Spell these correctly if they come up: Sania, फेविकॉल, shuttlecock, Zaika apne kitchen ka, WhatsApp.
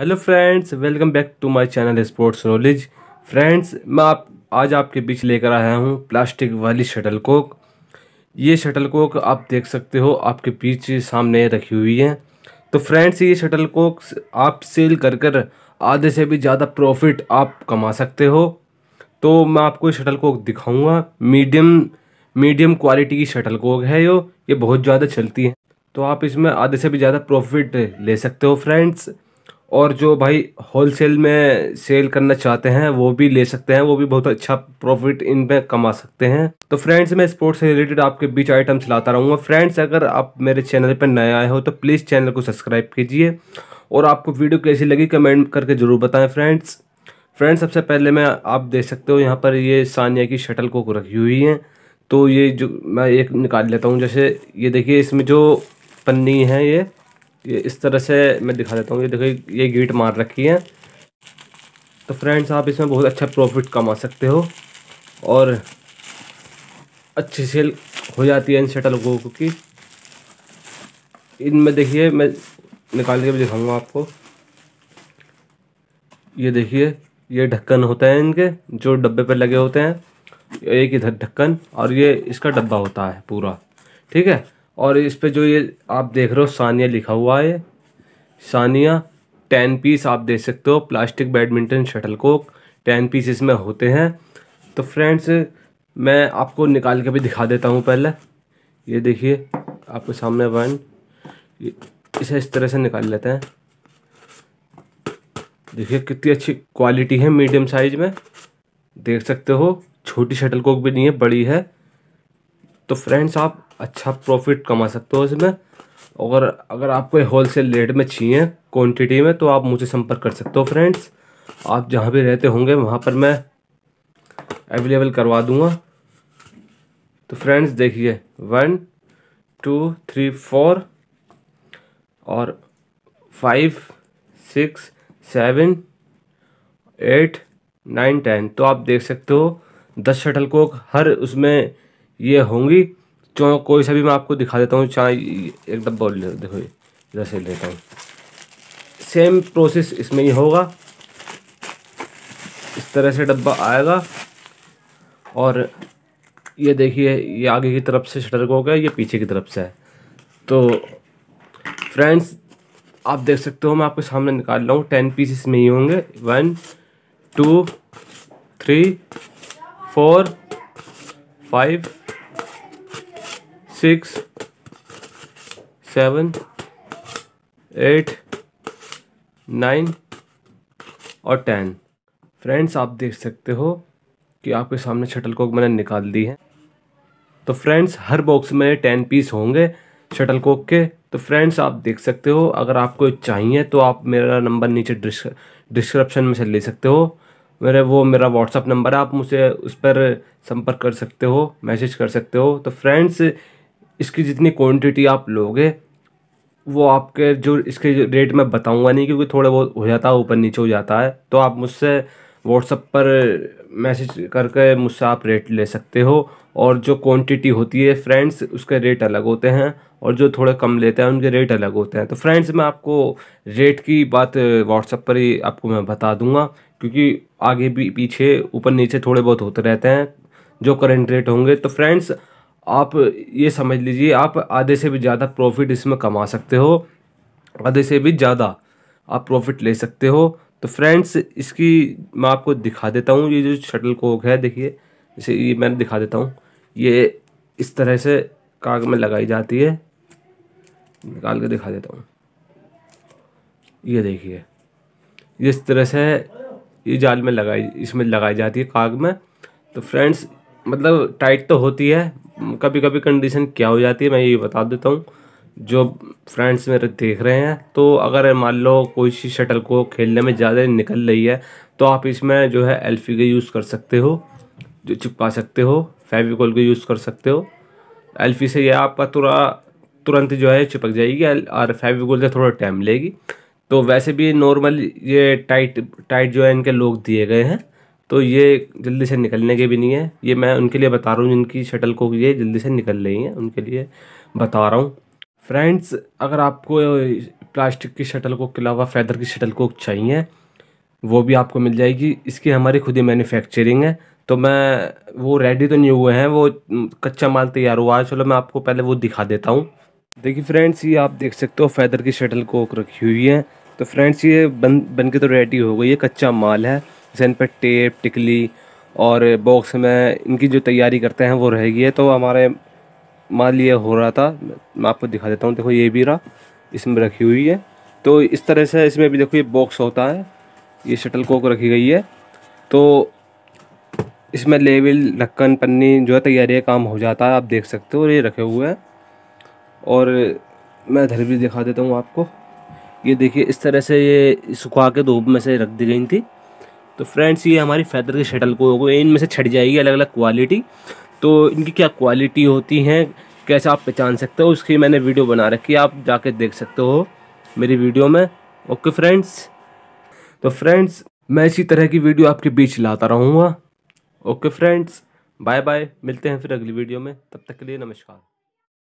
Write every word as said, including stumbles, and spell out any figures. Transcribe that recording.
Hello friends, welcome back to my channel sports knowledge. Friends, मैं आप आज आपके बीच लेकर आया हूं प्लास्टिक वाली शटलकॉक। ये शटलकॉक आप देख सकते हो, आपके बीच सामने रखी हुई है। तो फ्रेंड्स, ये शटलकॉक आप सेल कर कर आधे से भी ज़्यादा प्रॉफिट आप कमा सकते हो। तो मैं आपको ये शटलकॉक दिखाऊँगा। मीडियम मीडियम क्वालिटी की शटलकॉक है यो, ये बहुत ज़्यादा चलती है। तो आप इसमें आधे से भी ज़्यादा प्रॉफिट ले सकते हो फ्रेंड्स। और जो भाई होलसेल में सेल करना चाहते हैं वो भी ले सकते हैं, वो भी बहुत अच्छा प्रॉफिट इन पे कमा सकते हैं। तो फ्रेंड्स, मैं स्पोर्ट्स से रिलेटेड आपके बीच आइटम्स लाता रहूँगा। फ्रेंड्स, अगर आप मेरे चैनल पर नए आए हो तो प्लीज़ चैनल को सब्सक्राइब कीजिए और आपको वीडियो कैसी लगी कमेंट करके ज़रूर बताएँ फ्रेंड्स। फ्रेंड्स, सबसे पहले मैं आप देख सकते हो यहाँ पर ये सानिया की शटलकॉक रखी हुई है। तो ये जो मैं एक निकाल लेता हूँ, जैसे ये देखिए इसमें जो पन्नी है ये ये इस तरह से मैं दिखा देता हूँ। ये देखो ये गीट मार रखी है। तो फ्रेंड्स, आप इसमें बहुत अच्छा प्रॉफिट कमा सकते हो और अच्छी सेल हो जाती है इन शटलकॉक की। इनमें देखिए, मैं निकाल के भी दिखाऊंगा आपको। ये देखिए ये ढक्कन होता है इनके, जो डब्बे पर लगे होते हैं। एक इधर ढक्कन और ये इसका डब्बा होता है पूरा, ठीक है। और इस पे जो ये आप देख रहे हो सानिया लिखा हुआ है, सानिया टेन पीस आप देख सकते हो। Plastic badminton shuttlecock ten piece इसमें होते हैं। तो फ्रेंड्स, मैं आपको निकाल के भी दिखा देता हूँ। पहले ये देखिए आपके सामने वन, इसे इस तरह से निकाल लेते हैं। देखिए कितनी अच्छी क्वालिटी है, मीडियम साइज में देख सकते हो। छोटी शटलकॉक भी नहीं है, बड़ी है। तो फ्रेंड्स, आप अच्छा प्रॉफिट कमा सकते हो इसमें। और अगर आपको होलसेल रेट में चाहिए क्वांटिटी में तो आप मुझे संपर्क कर सकते हो फ्रेंड्स। आप जहाँ भी रहते होंगे वहाँ पर मैं अवेलेबल करवा दूँगा। तो फ्रेंड्स देखिए वन टू थ्री फोर और five six seven eight nine ten, तो आप देख सकते हो दस शटलकॉक हर उसमें ये होंगी। चलो कोई सा भी मैं आपको दिखा देता हूँ। चाहे एक डब्बा ले, देखो ये इधर से लेता हूँ। सेम प्रोसेस इसमें ही होगा। इस तरह से डब्बा आएगा और ये देखिए ये आगे की तरफ से शटलकॉक है, ये पीछे की तरफ से है। तो फ्रेंड्स, आप देख सकते हो, मैं आपके सामने निकाल रहा हूँ। टेन पीस इसमें ही होंगे one two three four five six seven eight nine और टेन। फ्रेंड्स, आप देख सकते हो कि आपके सामने शटलकॉक मैंने निकाल दी है। तो फ्रेंड्स, हर बॉक्स में टेन पीस होंगे शटलकॉक के। तो फ्रेंड्स, आप देख सकते हो। अगर आपको चाहिए तो आप मेरा नंबर नीचे डिस्क्रिप्शन में से ले सकते हो। मेरे वो मेरा व्हाट्सअप नंबर है, आप मुझे उस पर संपर्क कर सकते हो, मैसेज कर सकते हो। तो फ्रेंड्स, इसकी जितनी क्वांटिटी आप लोगे वो आपके जो इसके रेट मैं बताऊंगा नहीं, क्योंकि थोड़ा बहुत हो जाता है, ऊपर नीचे हो जाता है। तो आप मुझसे व्हाट्सअप पर मैसेज करके मुझसे आप रेट ले सकते हो। और जो क्वांटिटी होती है फ्रेंड्स, उसके रेट अलग होते हैं और जो थोड़े कम लेते हैं उनके रेट अलग होते हैं। तो फ्रेंड्स, मैं आपको रेट की बात व्हाट्सअप पर ही आपको मैं बता दूंगा, क्योंकि आगे भी पीछे ऊपर नीचे थोड़े बहुत होते रहते हैं जो करंट रेट होंगे। तो फ्रेंड्स, आप ये समझ लीजिए आप आधे से भी ज़्यादा प्रॉफिट इसमें कमा सकते हो, आधे से भी ज़्यादा आप प्रॉफिट ले सकते हो। तो फ्रेंड्स, इसकी मैं आपको दिखा देता हूँ। ये जो शटलकॉक है देखिए, इसे ये मैं दिखा देता हूँ। ये इस तरह से काग में लगाई जाती है, निकाल के दिखा देता हूँ। ये देखिए इस तरह से ये जाल में लगाई इसमें लगाई जाती है काग में। तो फ्रेंड्स, मतलब टाइट तो होती है, कभी कभी कंडीशन क्या हो जाती है मैं ये बता देता हूँ जो फ्रेंड्स मेरे देख रहे हैं। तो अगर मान लो कोई चीज़ शटलकॉक खेलने में ज़्यादा निकल रही है तो आप इसमें जो है एल्फी का यूज़ कर सकते हो, जो चिपका सकते हो, फेविकॉल का यूज़ कर सकते हो। एल्फी से यह आपका थोड़ा तुरंत जो है चिपक जाएगी और फेविकॉल से थोड़ा टाइम लेगी। तो वैसे भी नॉर्मल ये टाइट टाइट जो है इनके लोग दिए गए हैं, तो ये जल्दी से निकलने के भी नहीं है। ये मैं उनके लिए बता रहा हूँ जिनकी शटलकॉक ये जल्दी से निकल रही है, उनके लिए बता रहा हूँ। फ्रेंड्स, अगर आपको प्लास्टिक की शटलकॉक के अलावा फैदर की शटलकॉक चाहिए वो भी आपको मिल जाएगी। इसकी हमारी खुद ही मैन्युफैक्चरिंग है, तो मैं वो रेडी तो नहीं हुए हैं, वो कच्चा माल तैयार हुआ है। चलो मैं आपको पहले वो दिखा देता हूँ। देखिए फ्रेंड्स, ये आप देख सकते हो फैदर की शटलकॉक रखी हुई है। तो फ्रेंड्स ये बन बन के तो रेडी हो गई है, कच्चा माल है। जैसे इन पर टेप टिकली और बॉक्स में इनकी जो तैयारी करते हैं वो रहेगी है। तो हमारे मान लिए हो रहा था, मैं आपको दिखा देता हूँ। देखो ये भी रहा, इसमें रखी हुई है। तो इस तरह से इसमें भी देखो ये बॉक्स होता है, ये शटलकॉक रखी गई है। तो इसमें लेवल ढक्कन पन्नी जो है तैयारी काम हो जाता है, आप देख सकते हो। और ये रखे हुए हैं, और मैं इधर भी दिखा देता हूँ आपको। ये देखिए इस तरह से ये सुखा के धूप में से रख दी गई थी। तो फ्रेंड्स ये हमारी फैदर की शटलकॉक, इनमें से छट जाएगी अलग अलग क्वालिटी। तो इनकी क्या क्वालिटी होती है, कैसे आप पहचान सकते हो, उसकी मैंने वीडियो बना रखी है, आप जाके देख सकते हो मेरी वीडियो में। ओके फ्रेंड्स, तो फ्रेंड्स मैं इसी तरह की वीडियो आपके बीच लाता रहूँगा। ओके फ्रेंड्स, बाय बाय, मिलते हैं फिर अगली वीडियो में। तब तक के लिए नमस्कार।